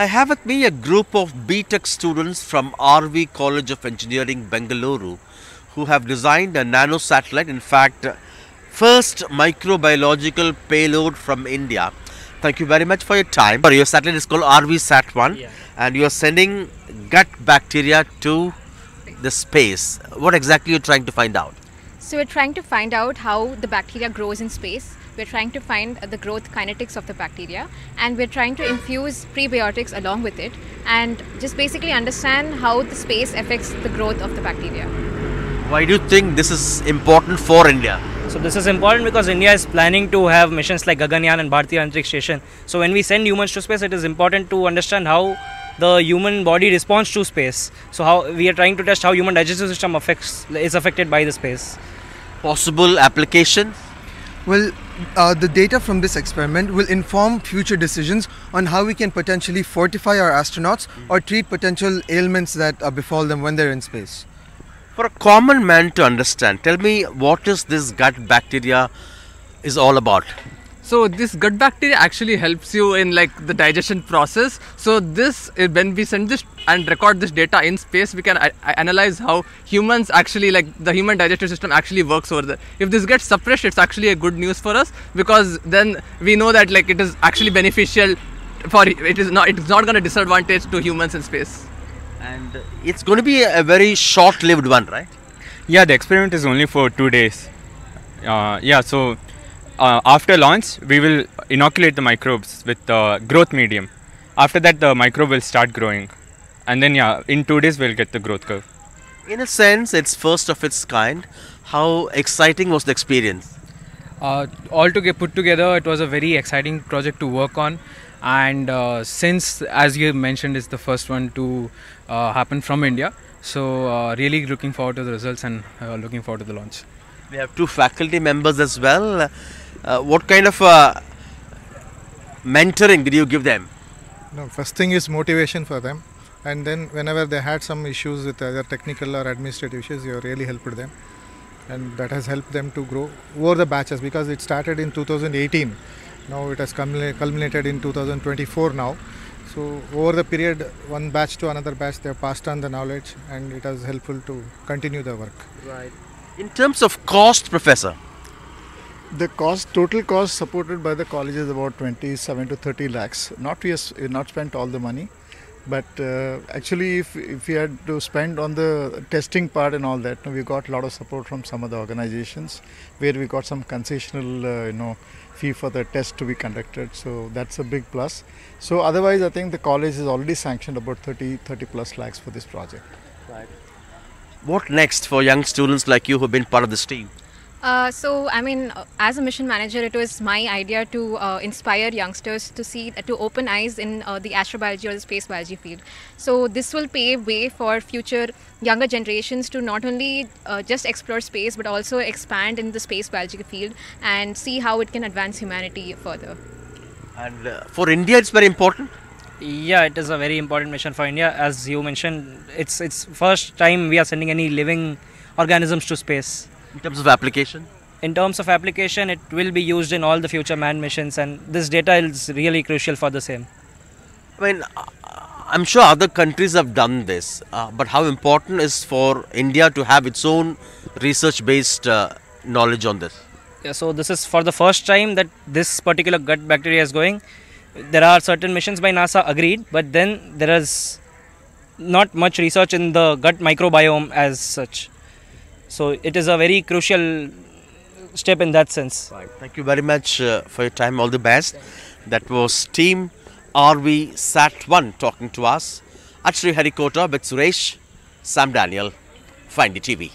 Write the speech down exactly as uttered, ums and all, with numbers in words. I have with me a group of B Tech students from R V College of Engineering, Bengaluru, who have designed a nano satellite, in fact, first microbiological payload from India. Thank you very much for your time. Your satellite is called R V Sat one, yeah. And you are sending gut bacteria to the space. What exactly are you trying to find out? So we're trying to find out how the bacteria grows in space. We're trying to find the growth kinetics of the bacteria, and we're trying to infuse prebiotics along with it and just basically understand how the space affects the growth of the bacteria. Why do you think this is important for India? So this is important because India is planning to have missions like Gaganyaan and Bharatiya Antariksh station. So when we send humans to space, it is important to understand how the human body responds to space. So how we are trying to test how human digestive system affects is affected by the space. Possible application? Well, uh, the data from this experiment will inform future decisions on how we can potentially fortify our astronauts or treat potential ailments that uh, befall them when they're in space. For a common man to understand, tell me, what is this gut bacteria is all about? So this gut bacteria actually helps you in like the digestion process. So this, when we send this and record this data in space, we can analyze how humans actually, like the human digestive system actually works over there. If this gets suppressed, it's actually a good news for us, because then we know that like it is actually beneficial for, it is not, it's not going to disadvantage to humans in space. And it's going to be a very short-lived one, right? Yeah, the experiment is only for two days. Uh, yeah, so... Uh, after launch, we will inoculate the microbes with the uh, growth medium. After that, the microbe will start growing. And then, yeah, in two days, we'll get the growth curve. In a sense, it's first of its kind. How exciting was the experience? Uh, all to get put together, it was a very exciting project to work on. And uh, since, as you mentioned, it's the first one to uh, happen from India. So, uh, really looking forward to the results and uh, looking forward to the launch. We have two faculty members as well. Uh, what kind of uh, mentoring did you give them? No, first thing is motivation for them, and then whenever they had some issues with either technical or administrative issues, you really helped them, and that has helped them to grow over the batches, because it started in two thousand eighteen, now it has culminated in two thousand twenty-four now. So over the period, one batch to another batch, they have passed on the knowledge, and it has helpful to continue the work. Right. In terms of cost, Professor? The cost, total cost supported by the college is about twenty-seven to thirty lakhs. Not we have not spent all the money, but uh, actually if, if we had to spend on the testing part and all that, you know, we got a lot of support from some of the organizations where we got some concessional uh, you know, fee for the test to be conducted. So that's a big plus. So otherwise, I think the college has already sanctioned about thirty, thirty plus lakhs for this project. Right. What next for young students like you who have been part of this team? Uh, so, I mean, as a mission manager, it was my idea to uh, inspire youngsters to see, to open eyes in uh, the astrobiology or the space biology field. So, this will pave way for future younger generations to not only uh, just explore space, but also expand in the space biology field and see how it can advance humanity further. And uh, for India, it's very important? Yeah, it is a very important mission for India. As you mentioned, it's, it's first time we are sending any living organisms to space. In terms of application? In terms of application, it will be used in all the future manned missions, and this data is really crucial for the same. I mean, I'm sure other countries have done this, uh, but how important is for India to have its own research-based uh, knowledge on this? Yeah, so this is for the first time that this particular gut bacteria is going. There are certain missions by NASA agreed, but then there is not much research in the gut microbiome as such. So it is a very crucial step in that sense. Right. Thank you very much uh, for your time. All the best. That was Team R V Sat one talking to us at Sriharikota with Suresh, Sam Daniel, for N D T V.